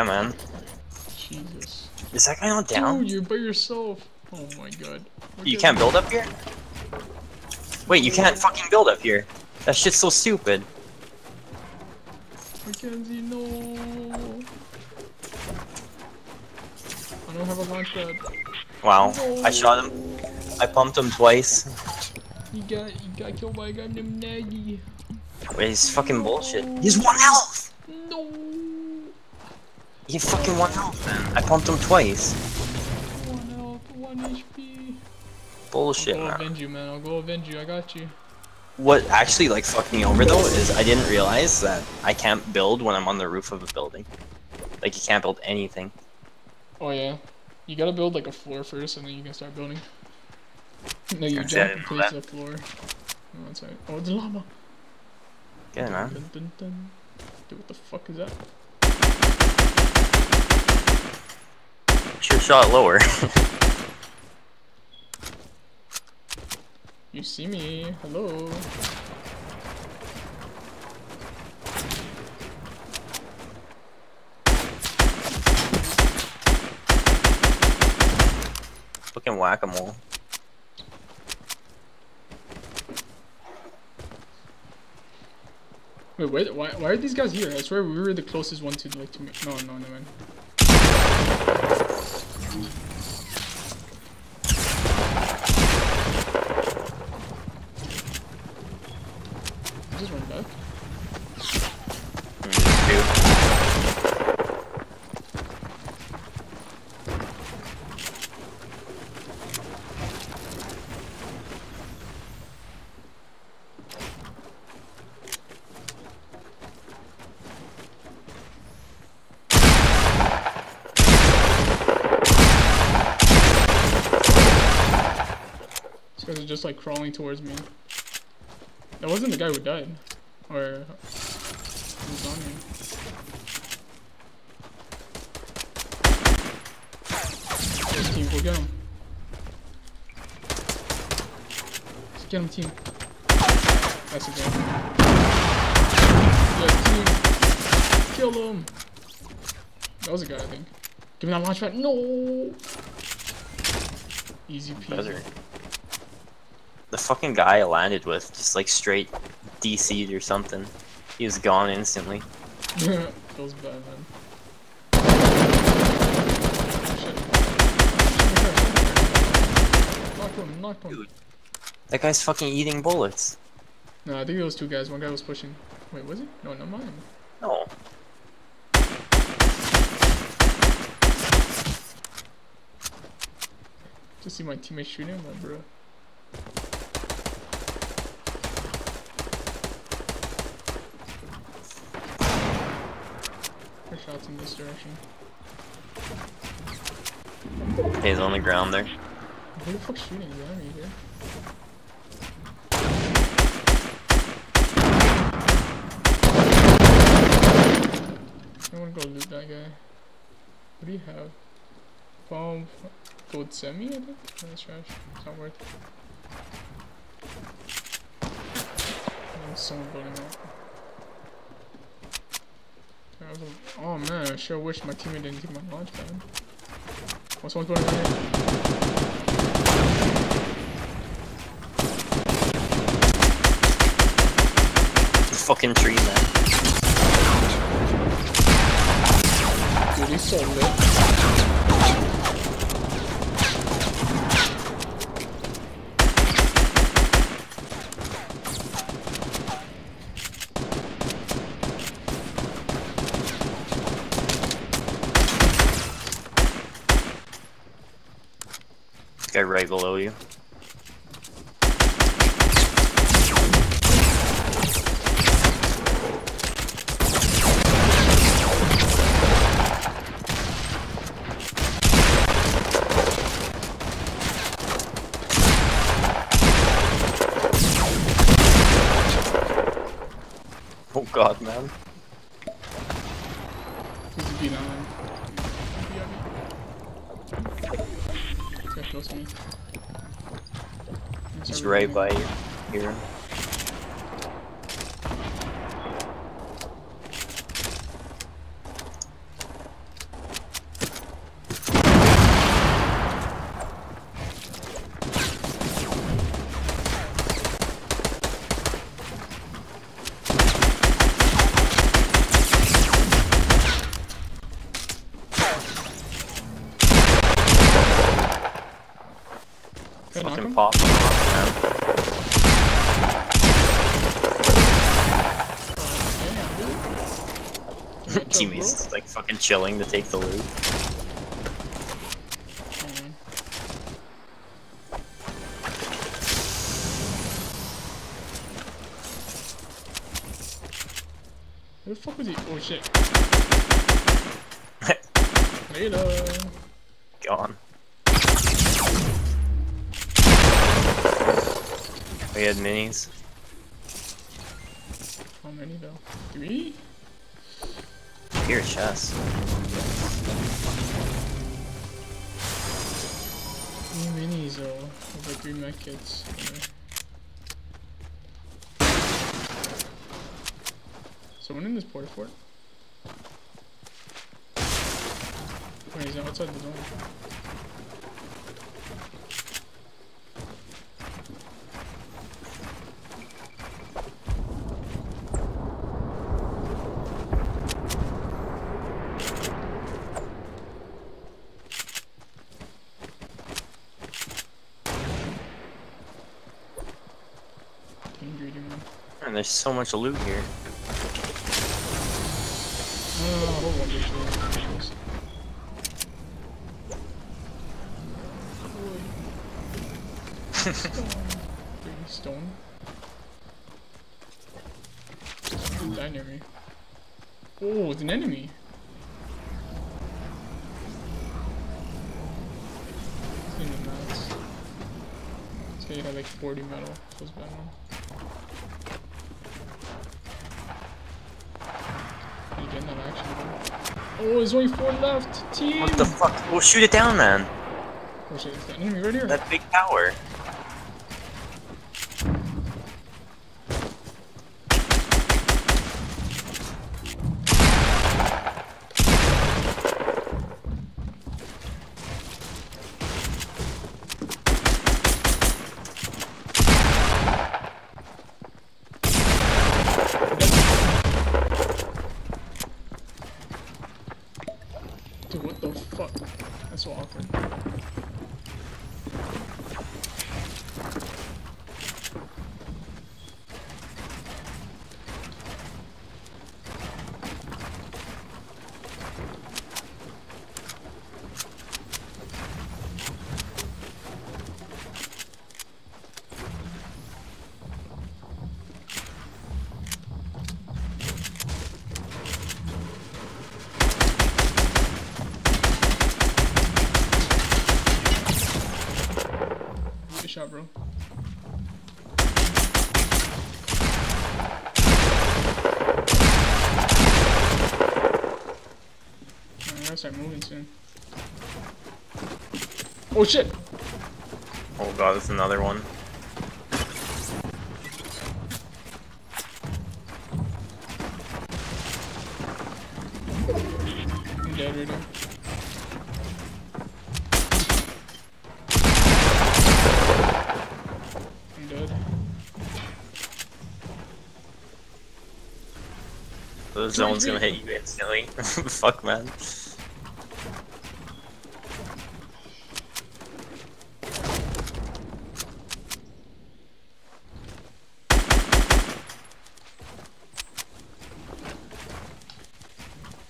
Yeah, man. Jesus. Is that guy not down? Dude, you're by yourself. Oh my god. You can't build up here? Wait, you can't fucking build up here. That shit's so stupid. Mackenzie, no. I don't have a launch pad. Wow, no. I shot him. I pumped him twice. He got killed by a guy named Nagy. Wait, he's fucking bullshit. He's one health! No! He fucking one health, man. I pumped him twice. One health, one HP. Bullshit, man. I'll go avenge you, man. I'll go avenge you. I got you. What actually, like, fucked me over, though, is I didn't realize that I can't build when I'm on the roof of a building. Like, you can't build anything. Oh, yeah. You gotta build, like, a floor first, and then you can start building. No, you jump and place the floor. Oh, that's right. Oh, it's llama. Get it, man. Dun, dun, dun. Dude, what the fuck is that? Should shot lower. You see me? Hello. Fucking whack-a-mole. Wait, why are these guys here? I swear we were the closest one to like me. No, no, no, man. I just went back. They're just like crawling towards me. That wasn't the guy who died. Or he was on me. This team, go get him. Let's get him, team. That's a guy. Yeah, team. Kill him. That was a guy, I think. Give me that launch pad. No. Easy peasy. The fucking guy I landed with just like straight DC'd or something. He was gone instantly. Feels bad, man. Shit. Knock him, knock him. Dude. That guy's fucking eating bullets. No, I think it was two guys. One guy was pushing. Wait, was it? No, not mine. No. Just see my teammate shooting him, bro. Shots in this direction. He's on the ground there. Who the fuck's shooting behind me here? I wanna go loot that guy. What do you have? Bomb gold semi, I think? No, that's trash. It's not worth it. Oh, someone building that. Oh man, I sure wish my teammate didn't get my launch pad. Oh, someone's going right here. Fucking tree, man. Dude, he's so lit. Guy right below you. Oh god, man. He's right by you. Here. Fucking pop. Teammates like fucking chilling to take the loot. Who the fuck was he? Oh shit. Later. Gone. We had minis. How many though? 3? Your chest. New minis though. With like 3 med kits. Someone in this porta fort? Wait, he's outside the zone. Man, there's so much loot here. Stone. Die near me. Oh, it's an enemy. It's in the mats. So you have like 40 metal. Feels bad now. Are you getting that action? Oh, there's only 4 left. Team. What the fuck? Well, shoot it down, man. Oh shit, it's an enemy right here. That big tower. Dude, what the fuck? That's so awkward. Shot, bro. I gotta start moving soon. Oh shit! Oh god, that's another one. I'm dead right now. The zone's gonna hit you instantly. Fuck, man.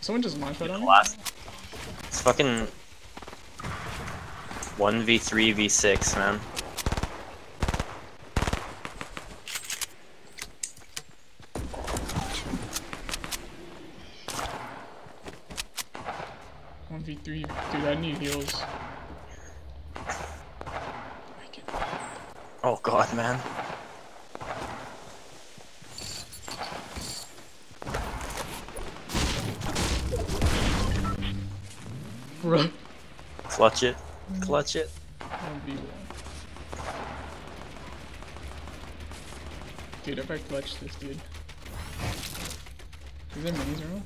Someone just launched that on me? It's fucking 1v3 v6, man. Dude, I need heals. Oh god, man. Bruh. Clutch it. Clutch it. Dude, if I clutch this, dude. Is there minis around?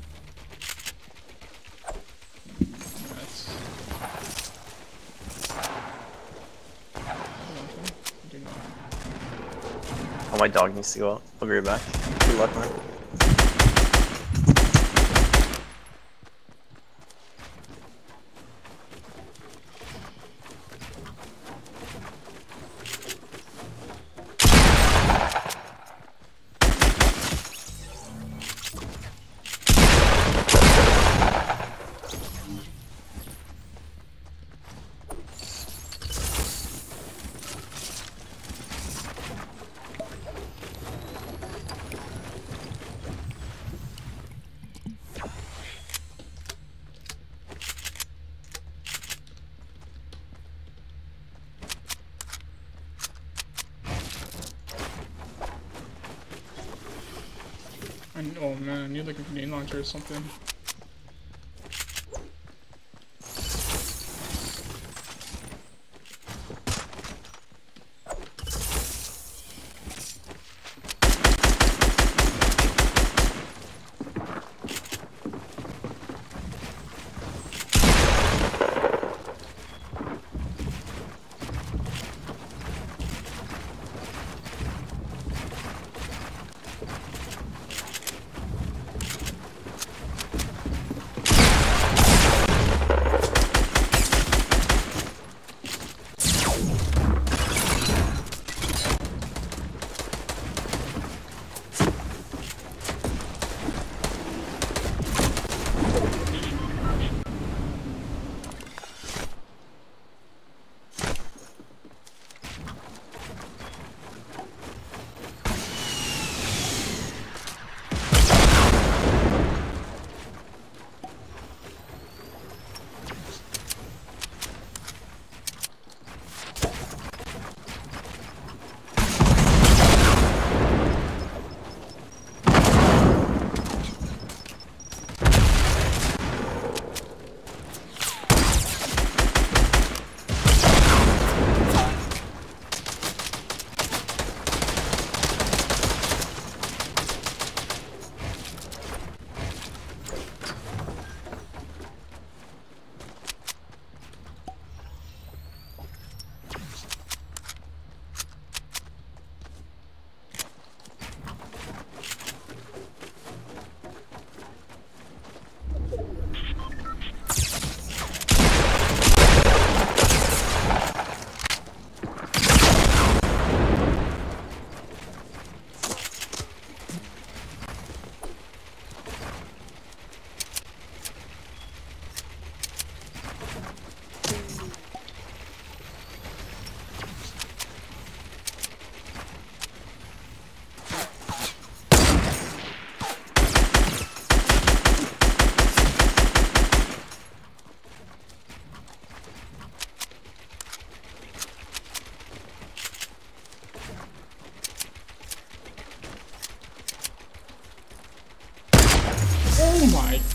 Oh, my dog needs to go out. I'll be right back. Good luck, man. Oh man, I need like a grenade launcher or something.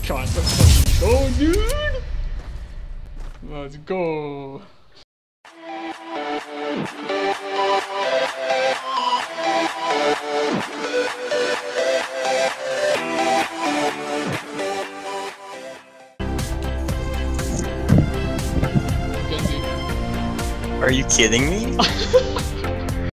God, let's fucking go, dude! Let's go! Are you kidding me?